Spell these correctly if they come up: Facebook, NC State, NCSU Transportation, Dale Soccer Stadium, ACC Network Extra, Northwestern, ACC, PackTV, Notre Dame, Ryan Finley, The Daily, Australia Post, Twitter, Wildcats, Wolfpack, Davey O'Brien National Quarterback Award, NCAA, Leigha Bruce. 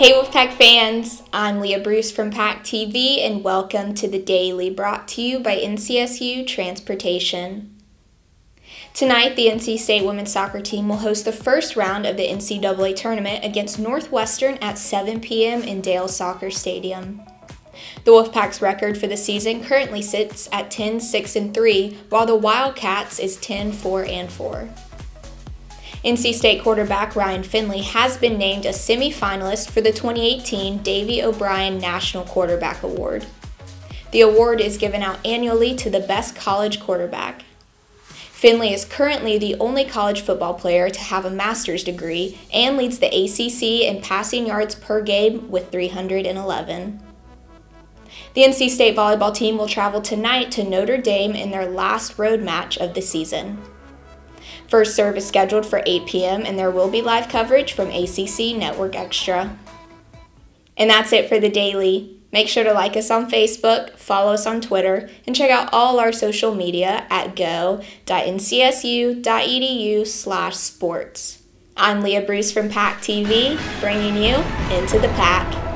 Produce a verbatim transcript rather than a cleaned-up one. Hey Wolfpack fans, I'm Leigha Bruce from PackTV and welcome to The Daily, brought to you by N C S U Transportation. Tonight, the N C State women's soccer team will host the first round of the N C double A tournament against Northwestern at seven p m in Dale Soccer Stadium. The Wolfpack's record for the season currently sits at ten six and three, while the Wildcats is ten four and four. N C State quarterback Ryan Finley has been named a semifinalist for the twenty eighteen Davey O'Brien National Quarterback Award. The award is given out annually to the best college quarterback. Finley is currently the only college football player to have a master's degree and leads the A C C in passing yards per game with three hundred eleven. The N C State volleyball team will travel tonight to Notre Dame in their last road match of the season. First serve is scheduled for eight p m and there will be live coverage from A C C Network Extra. And that's it for The Daily. Make sure to like us on Facebook, follow us on Twitter, and check out all our social media at go dot N C S U dot E D U slash sports. I'm Leigha Bruce from PackTV, bringing you into the pack.